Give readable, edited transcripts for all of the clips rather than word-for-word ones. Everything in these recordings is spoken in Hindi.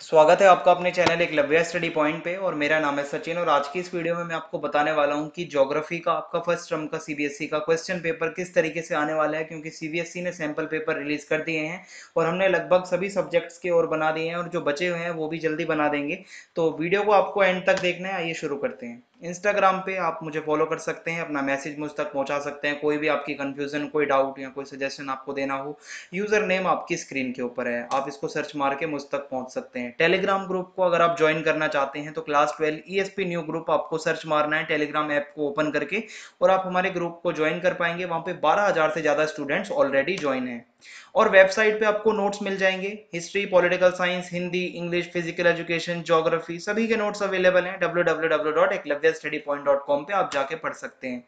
स्वागत है आपका अपने चैनल एक लव्य स्टडी पॉइंट पे, और मेरा नाम है सचिन। और आज की इस वीडियो में मैं आपको बताने वाला हूं कि ज्योग्राफी का आपका फर्स्ट टर्म का सीबीएसई का क्वेश्चन पेपर किस तरीके से आने वाला है, क्योंकि सीबीएसई ने सैंपल पेपर रिलीज कर दिए हैं और हमने लगभग सभी सब्जेक्ट्स के और बना दिए हैं, और जो बचे हुए हैं वो भी जल्दी बना देंगे। तो वीडियो को आपको एंड तक देखना है। आइए शुरू करते हैं। इंस्टाग्राम पे आप मुझे फॉलो कर सकते हैं, अपना मैसेज मुझ तक पहुंचा सकते हैं, कोई भी आपकी कंफ्यूजन, कोई डाउट या कोई सजेशन आपको देना हो। यूजर नेम आपकी स्क्रीन के ऊपर है, आप इसको सर्च मार के मुझ तक पहुंच सकते हैं। टेलीग्राम ग्रुप को अगर आप ज्वाइन करना चाहते हैं तो क्लास 12 ईएसपी न्यू ग्रुप आपको सर्च मारना है टेलीग्राम ऐप को ओपन करके, और आप हमारे ग्रुप को ज्वाइन कर पाएंगे। वहाँ पे 12,000 से ज्यादा स्टूडेंट्स ऑलरेडी ज्वाइन है। और वेबसाइट पे आपको नोट्स मिल जाएंगे, history, political science, Hindi, English, physical education, geography, सभी के नोट्स अवेलेबल हैं। www.studypoint.com पे आप जाके पढ़ सकते हैं।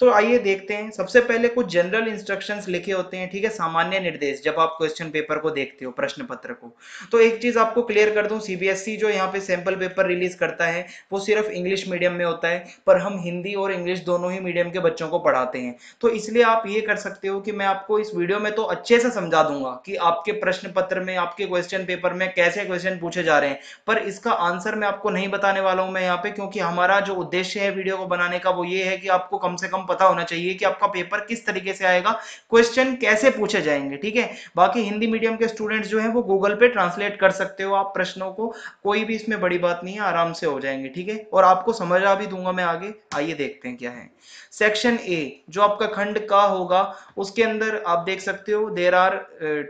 तो आइए देखते हैं। सबसे पहले कुछ जनरल इंस्ट्रक्शंस लिखे होते हैं, ठीक है, सामान्य निर्देश। जब आप क्वेश्चन पेपर को देखते हो, प्रश्न पत्र को, तो एक चीज आपको क्लियर कर दूं, सीबीएसई जो यहाँ पे सैंपल पेपर रिलीज करता है वो सिर्फ इंग्लिश मीडियम में होता है, पर हम हिंदी और इंग्लिश दोनों ही मीडियम के बच्चों को पढ़ाते हैं। तो इसलिए आप ये कर सकते हो कि मैं आपको इस वीडियो में तो अच्छे से समझा दूंगा कि आपके प्रश्न पत्र में, आपके क्वेश्चन पेपर में कैसे क्वेश्चन पूछे जा रहे हैं, पर इसका आंसर मैं आपको नहीं बताने वाला हूं मैं यहाँ पे, क्योंकि हमारा जो उद्देश्य है वीडियो को बनाने का वो ये है कि आपको कम से कम पता होना चाहिए कि आपका पेपर किस तरीके से आएगा, क्वेश्चन कैसे पूछे जाएंगे, ठीक है। बाकी हिंदी मीडियम के स्टूडेंट्स जो है वो गूगल पे ट्रांसलेट कर सकते हो आप प्रश्नों को, कोई भी इसमें बड़ी बात नहीं है, आराम से हो जाएंगे, ठीक है। और आपको समझा भी दूंगा मैं आगे। आइए देखते हैं क्या है। सेक्शन ए जो आपका खंड का होगा उसके अंदर आप देख सकते हो देर आर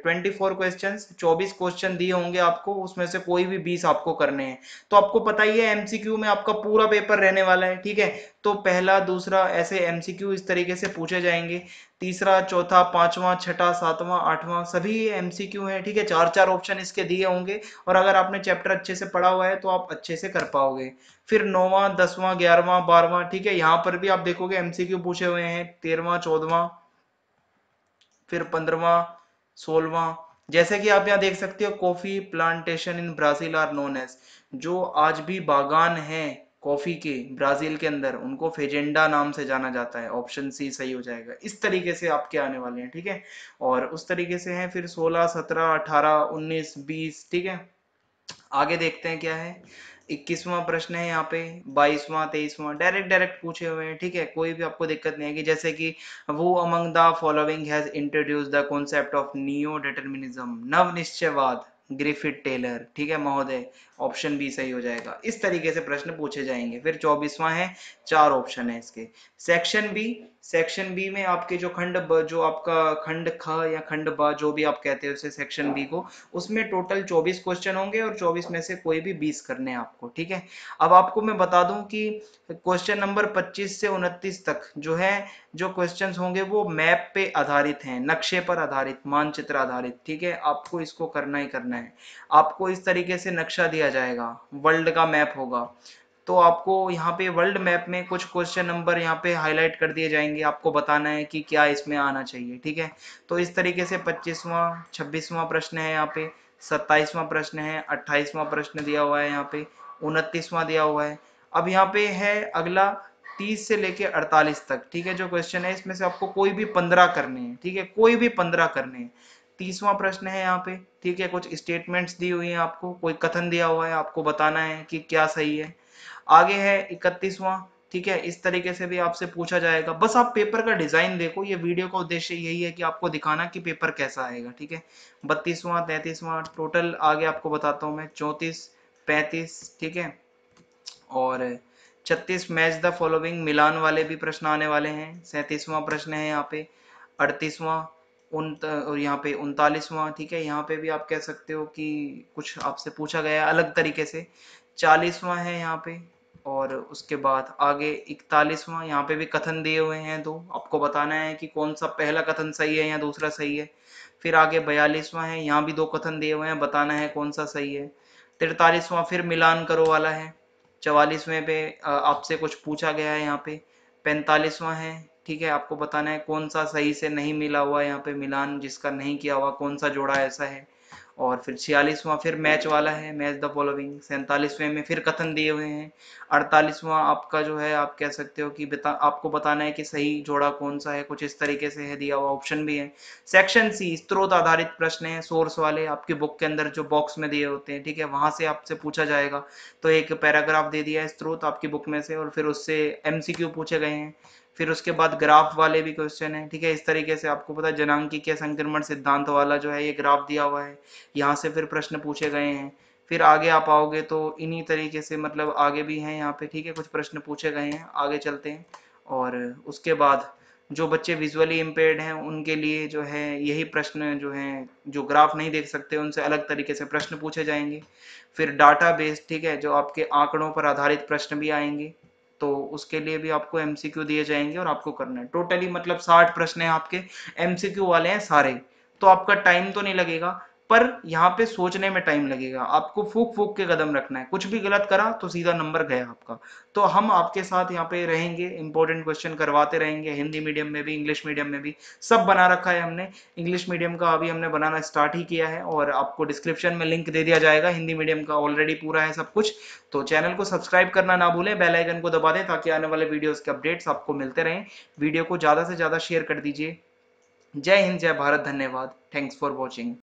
24 क्वेश्चंस, 24 क्वेश्चन दिए होंगे आपको, उसमें से कोई भी 20 आपको करने हैं। तो आपको पता ही है एमसीक्यू में आपका पूरा पेपर रहने वाला है, ठीक है। तो पहला, दूसरा, ऐसे एमसीक्यू इस तरीके से पूछे जाएंगे। तीसरा, चौथा, पांचवा, छठा, सातवां, आठवां, सभी एमसीक्यू हैं, ठीक है। चार चार ऑप्शन इसके दिए होंगे, और अगर आपने चैप्टर अच्छे से पढ़ा हुआ है तो आप अच्छे से कर पाओगे। फिर नौवां, दसवां, ग्यारहवां, बारहवां, ठीक है, यहाँ पर भी आप देखोगे एमसीक्यू पूछे हुए हैं। तेरहवां, चौदहवां, फिर पंद्रहवां, सोलहवां, जैसे कि आप यहाँ देख सकते हो, coffee plantation in Brazil are known as, जो आज भी बागान है कॉफी के ब्राजील के अंदर, उनको फेजेंडा नाम से जाना जाता है। ऑप्शन सी सही हो जाएगा। इस तरीके से आपके आने वाले हैं, ठीक है। और उस तरीके से हैं फिर 16, 17, 18, 19, 20, ठीक है। आगे देखते हैं क्या है। 21वां प्रश्न है यहाँ पे, 22वां, 23वां, डायरेक्ट पूछे हुए हैं, ठीक है। कोई भी आपको दिक्कत नहीं है, जैसे कि वो among the following has introduce the concept of neodeterminism, नवनिश्चयवाद, ग्रिफिट टेलर, ठीक है महोदय, ऑप्शन बी सही हो जाएगा। इस तरीके से प्रश्न पूछे जाएंगे। फिर 24वां है, चार ऑप्शन है इसके। सेक्शन बी, सेक्शन बी में आपके जो खंड जो आपका खंड ख या खंड ब जो भी आप कहते हो उसे, सेक्शन बी को, उसमें टोटल 24 क्वेश्चन होंगे और 24 में से कोई भी 20 करने हैं आपको, ठीक है। अब आपको मैं बता दूं कि क्वेश्चन नंबर 25 से 29 तक जो है, जो क्वेश्चंस होंगे वो मैप पे आधारित हैं, नक्शे पर आधारित, मानचित्र आधारित, ठीक है। आपको इसको करना ही करना है। आपको इस तरीके से नक्शा दिया जाएगा, वर्ल्ड का मैप होगा, तो आपको यहाँ पे वर्ल्ड मैप में कुछ क्वेश्चन नंबर यहाँ पे हाईलाइट कर दिए जाएंगे। आपको बताना है कि क्या इसमें आना चाहिए, ठीक है। तो इस तरीके से 25वां, 26वां प्रश्न है यहाँ पे, 27वां प्रश्न है, 28वां प्रश्न दिया हुआ है यहाँ पे, 29वां दिया हुआ है। अब यहाँ पे है अगला 30 से लेके 48 तक, ठीक है, जो क्वेश्चन है, इसमें से आपको कोई भी 15 करने हैं, ठीक है, कोई भी 15 करने हैं। 30वां प्रश्न है यहाँ पे, ठीक है, कुछ स्टेटमेंट्स दी हुई हैं आपको, कोई कथन दिया हुआ है, आपको बताना है कि क्या सही है। आगे है 31वां, ठीक है, इस तरीके से भी आपसे पूछा जाएगा। बस आप पेपर का डिजाइन देखो, ये वीडियो का उद्देश्य यही है कि आपको दिखाना कि पेपर कैसा आएगा, ठीक है। 32वां, 33वां, टोटल आगे आपको बताता हूँ मैं, 34, 35, ठीक है, और 36, मैच द फॉलोइंग, मिलान वाले भी प्रश्न आने वाले हैं। 37वां प्रश्न है यहाँ पे, 38वां, और यहाँ पे 39वां, ठीक है, यहाँ पे भी आप कह सकते हो कि कुछ आपसे पूछा गया है अलग तरीके से। 40वां है यहाँ पे, और उसके बाद आगे 41वां, यहाँ पे भी कथन दिए हुए हैं दो, आपको बताना है कि कौन सा पहला कथन सही है या दूसरा सही है। फिर आगे 42वां है, यहाँ भी दो कथन दिए हुए हैं, बताना है कौन सा सही है। 43वां फिर मिलान करो वाला है। 44वें पे आपसे कुछ पूछा गया है यहाँ पे। 45वां है, ठीक है, आपको बताना है कौन सा सही से नहीं मिला हुआ है, यहाँ पे मिलान जिसका नहीं किया हुआ, कौन सा जोड़ा ऐसा है। और फिर 46वां फिर मैच वाला है, मैच द फॉलोइंग। 47वें में फिर कथन दिए हुए हैं। 48वां आपका जो है आप कह सकते हो कि आपको बताना है कि सही जोड़ा कौन सा है, कुछ इस तरीके से है दिया हुआ, ऑप्शन भी है। सेक्शन सी स्रोत आधारित प्रश्न है, सोर्स वाले आपकी बुक के अंदर जो बॉक्स में दिए होते हैं, ठीक है, वहां से आपसे पूछा जाएगा। तो एक पैराग्राफ दे दिया है स्रोत आपकी बुक में से और फिर उससे MCQ पूछे गए हैं। फिर उसके बाद ग्राफ वाले भी क्वेश्चन है, ठीक है, इस तरीके से आपको पता है जनांक के संक्रमण सिद्धांत वाला जो है ये ग्राफ दिया हुआ है, यहाँ से फिर प्रश्न पूछे गए हैं। फिर आगे आप आओगे तो इन्हीं तरीके से मतलब आगे भी हैं यहाँ पे, ठीक है, कुछ प्रश्न पूछे गए हैं। आगे चलते हैं और उसके बाद जो बच्चे विजुअली इम्पेयर्ड हैं उनके लिए जो है यही प्रश्न जो हैं, जो ग्राफ नहीं देख सकते उनसे अलग तरीके से प्रश्न पूछे जाएंगे। फिर डाटाबेस, ठीक है, जो आपके आंकड़ों पर आधारित प्रश्न भी आएंगे, तो उसके लिए भी आपको MCQ दिए जाएंगे और आपको करना है। टोटली मतलब 60 प्रश्न हैं आपके, MCQ वाले हैं सारे। तो आपका टाइम तो नहीं लगेगा, पर यहाँ पे सोचने में टाइम लगेगा, आपको फूक फूक के कदम रखना है। कुछ भी गलत करा तो सीधा नंबर गया आपका। तो हम आपके साथ यहाँ पे रहेंगे, इंपॉर्टेंट क्वेश्चन करवाते रहेंगे, हिंदी मीडियम में भी, इंग्लिश मीडियम में भी सब बना रखा है हमने। इंग्लिश मीडियम का अभी हमने बनाना स्टार्ट ही किया है और आपको डिस्क्रिप्शन में लिंक दे दिया जाएगा। हिंदी मीडियम का ऑलरेडी पूरा है सब कुछ। तो चैनल को सब्सक्राइब करना ना भूलें, बेल आइकन को दबा दें ताकि आने वाले वीडियोस के अपडेट्स आपको मिलते रहें। वीडियो को ज़्यादा से ज़्यादा शेयर कर दीजिए। जय हिंद, जय भारत, धन्यवाद। Thanks for watching.